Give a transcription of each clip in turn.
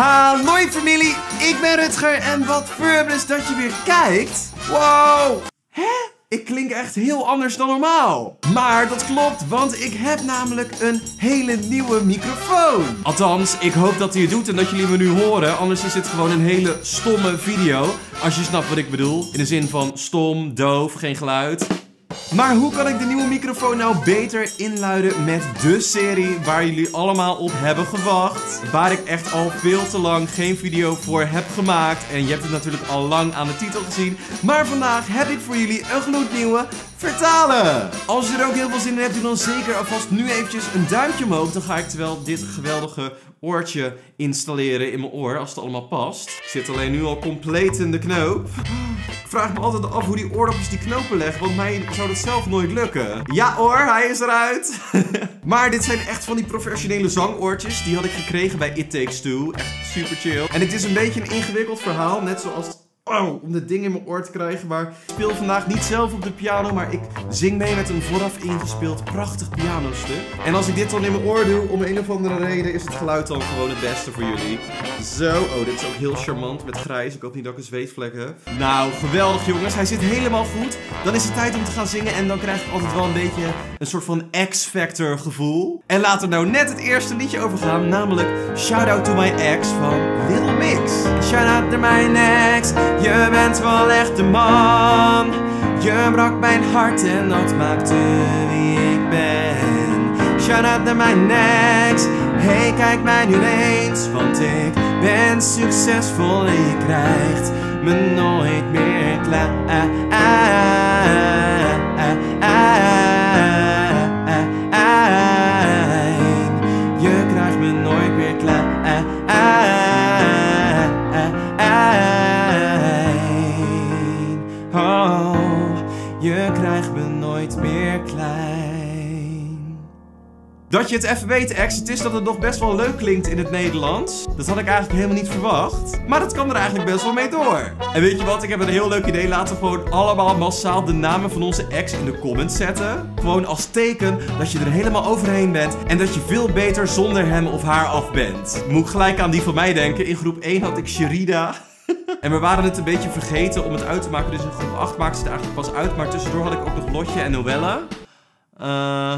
Hallo familie, ik ben Rutger en wat fabulous dat je weer kijkt. Wow. Hè? Ik klink echt heel anders dan normaal. Maar dat klopt, want ik heb namelijk een hele nieuwe microfoon. Althans, ik hoop dat hij het doet en dat jullie me nu horen. Anders is dit gewoon een hele stomme video. Als je snapt wat ik bedoel. In de zin van stom, doof, geen geluid. Maar hoe kan ik de nieuwe microfoon nou beter inluiden met de serie waar jullie allemaal op hebben gewacht? Waar ik echt al veel te lang geen video voor heb gemaakt. En je hebt het natuurlijk al lang aan de titel gezien. Maar vandaag heb ik voor jullie een gloednieuwe vertalen. Als je er ook heel veel zin in hebt, doe dan zeker alvast nu eventjes een duimpje omhoog. Dan ga ik terwijl dit geweldige oortje installeren in mijn oor, als het allemaal past. Ik zit alleen nu al compleet in de knoop. Ik vraag me altijd af hoe die oorlogjes die knopen leggen, want mij zou dat zelf nooit lukken. Ja hoor, hij is eruit. Maar dit zijn echt van die professionele zangoortjes. Die had ik gekregen bij It Takes Two. Echt super chill. En het is een beetje een ingewikkeld verhaal, net zoals... Oh, om dit ding in mijn oor te krijgen. Maar ik speel vandaag niet zelf op de piano, maar ik zing mee met een vooraf ingespeeld prachtig pianostuk. En als ik dit dan in mijn oor doe, om een of andere reden is het geluid dan gewoon het beste voor jullie. Zo, oh dit is ook heel charmant met grijs. Ik hoop niet dat ik een zweetvlek heb. Nou, geweldig jongens, hij zit helemaal goed. Dan is het tijd om te gaan zingen en dan krijg ik altijd wel een beetje een soort van X-Factor gevoel. En laten we nou net het eerste liedje overgaan, namelijk Shout Out To My Ex van Little Mix. Shout out to my ex. Je bent wel echt de man. Je brak mijn hart en dat maakte wie ik ben. Shout out naar mijn ex. Hey, kijk mij nu eens, want ik ben succesvol en je krijgt me nooit meer klein. Je krijgt me nooit meer klein. Je krijgt me nooit meer klein. Dat je het even weet, ex, het is dat het nog best wel leuk klinkt in het Nederlands. Dat had ik eigenlijk helemaal niet verwacht. Maar dat kan er eigenlijk best wel mee door. En weet je wat, ik heb een heel leuk idee. Laten we gewoon allemaal massaal de namen van onze ex in de comments zetten. Gewoon als teken dat je er helemaal overheen bent. En dat je veel beter zonder hem of haar af bent. Moet ik gelijk aan die van mij denken. In groep 1 had ik Sherida. En we waren het een beetje vergeten om het uit te maken. Dus in groep 8 maakte ze het eigenlijk pas uit. Maar tussendoor had ik ook nog Lotje en Noelle.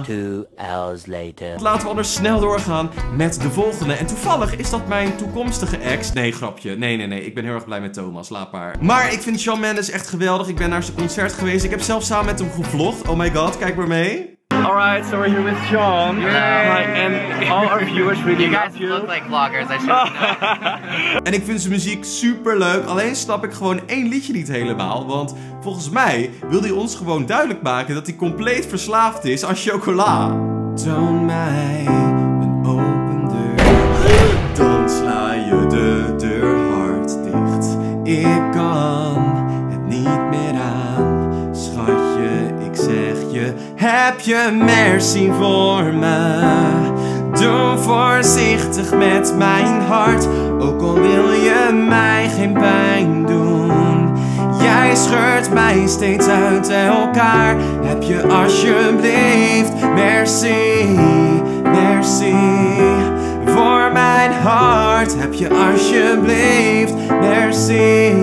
2 hours later. Laten we anders snel doorgaan met de volgende. En toevallig is dat mijn toekomstige ex. Nee, grapje. Nee. Ik ben heel erg blij met Thomas. Laat maar. Maar ik vind Shawn Mendes echt geweldig. Ik ben naar zijn concert geweest. Ik heb zelf samen met hem gevlogd. Oh my god, kijk maar mee. Alright, so we're here with Shawn. And all our viewers really love you. You guys look like vloggers, I should know. En ik vind zijn muziek super leuk. Alleen snap ik gewoon één liedje niet helemaal. Want volgens mij wil hij ons gewoon duidelijk maken dat hij compleet verslaafd is aan chocola. Toon mij een open deur. Dan sla je de deur hard dicht. Ik kan het niet meer aan, schatje. Zeg je, heb je merci voor me? Doe voorzichtig met mijn hart, ook al wil je mij geen pijn doen. Jij scheurt mij steeds uit elkaar. Heb je alsjeblieft merci, merci voor mijn hart. Heb je alsjeblieft merci,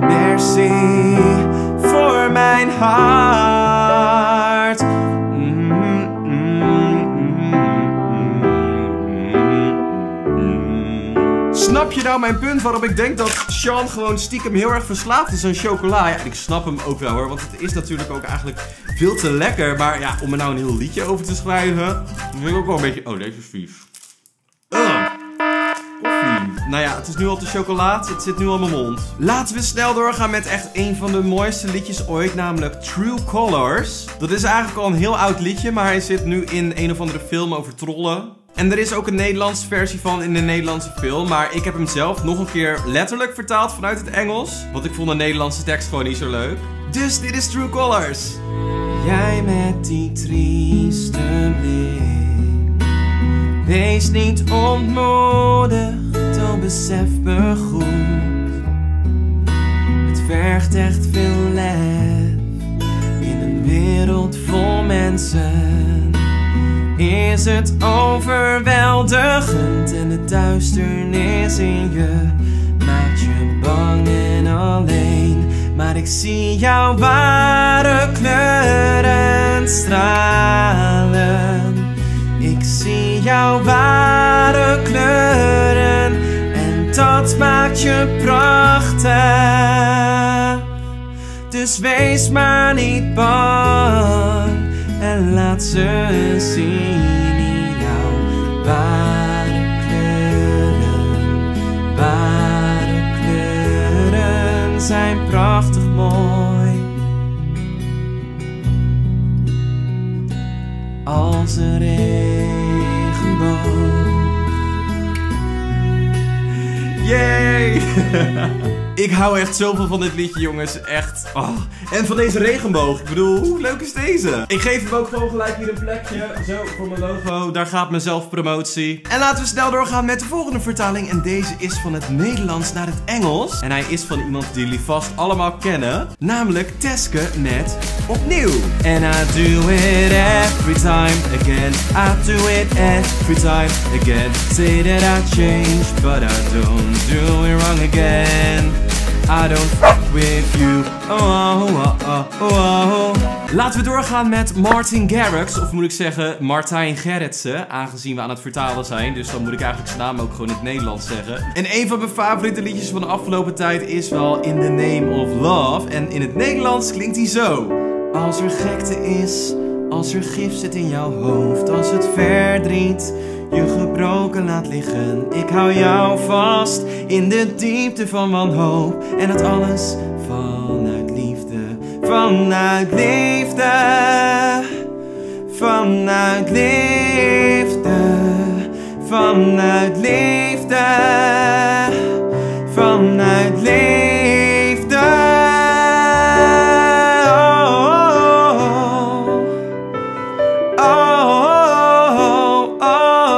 merci voor mijn hart. Snap je nou mijn punt waarop ik denk dat Shawn gewoon stiekem heel erg verslaafd is aan chocola? Ja, en ik snap hem ook wel hoor, want het is natuurlijk ook eigenlijk veel te lekker. Maar ja, om er nou een heel liedje over te schrijven, vind ik ook wel een beetje... Oh, deze is vies. Nou ja, het is nu al de chocolade. Het zit nu al in mijn mond. Laten we snel doorgaan met echt een van de mooiste liedjes ooit. Namelijk True Colors. Dat is eigenlijk al een heel oud liedje, maar hij zit nu in een of andere film over trollen. En er is ook een Nederlandse versie van in de Nederlandse film. Maar ik heb hem zelf nog een keer letterlijk vertaald vanuit het Engels. Want ik vond de Nederlandse tekst gewoon niet zo leuk. Dus dit is True Colors. Jij met die trieste blik. Wees niet ontmoedigd, oh besef me goed. Het vergt echt veel lef. In een wereld vol mensen. Is het overweldigend? overweldigend en de duisternis in je maakt je bang en alleen. Maar ik zie jouw ware kleur en stralen. Ik zie jouw ware kleuren en dat maakt je prachtig. Dus wees maar niet bang en laat ze zien in jouw ware kleuren zijn prachtig mooi. Als een regenboog. Yay! Ik hou echt zoveel van dit liedje, jongens. Echt. Oh. En van deze regenboog. Ik bedoel, hoe leuk is deze? Ik geef hem ook gewoon gelijk hier een plekje. Zo, voor mijn logo. Daar gaat mijn zelfpromotie. En laten we snel doorgaan met de volgende vertaling. En deze is van het Nederlands naar het Engels. En hij is van iemand die jullie vast allemaal kennen. Namelijk Teske met Opnieuw. And I do it every time again. I do it every time again. Say that I change, but I don't do it wrong again. I don't fuck with you. Oh, oh, oh, oh, oh. Laten we doorgaan met Martin Garrix. Of moet ik zeggen Martijn Gerritsen. Aangezien we aan het vertalen zijn. Dus dan moet ik eigenlijk zijn naam ook gewoon in het Nederlands zeggen. En een van mijn favoriete liedjes van de afgelopen tijd is wel In the Name of Love. En in het Nederlands klinkt hij zo. Als er gekte is. Als er gif zit in jouw hoofd. Als het verdriet je gebroken laat liggen. Ik hou jou vast in de diepte van wanhoop. En dat alles vanuit liefde. Vanuit liefde. Vanuit liefde. Vanuit liefde. Vanuit liefde. Oh, oh, oh. Oh.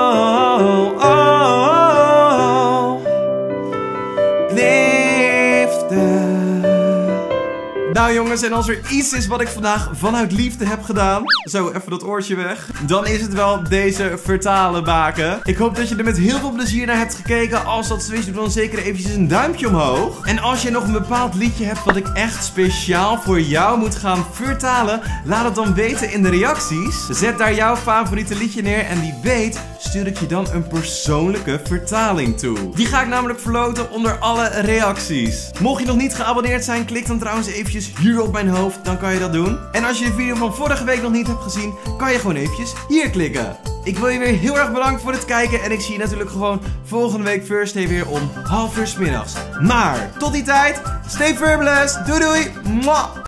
Nou jongens, en als er iets is wat ik vandaag vanuit liefde heb gedaan, zo even dat oortje weg, dan is het wel deze vertalen baken. Ik hoop dat je er met heel veel plezier naar hebt gekeken. Als dat zo is, doe dan zeker eventjes een duimpje omhoog. En als je nog een bepaald liedje hebt wat ik echt speciaal voor jou moet gaan vertalen, laat het dan weten in de reacties. Zet daar jouw favoriete liedje neer en wie weet stuur ik je dan een persoonlijke vertaling toe. Die ga ik namelijk verloten onder alle reacties. Mocht je nog niet geabonneerd zijn, klik dan trouwens eventjes hier op mijn hoofd, dan kan je dat doen. En als je de video van vorige week nog niet hebt gezien, kan je gewoon eventjes hier klikken. Ik wil je weer heel erg bedanken voor het kijken en ik zie je natuurlijk gewoon volgende week Thursday weer om 12:30 middags. Maar tot die tijd, stay fabulous, doei doei, mwah!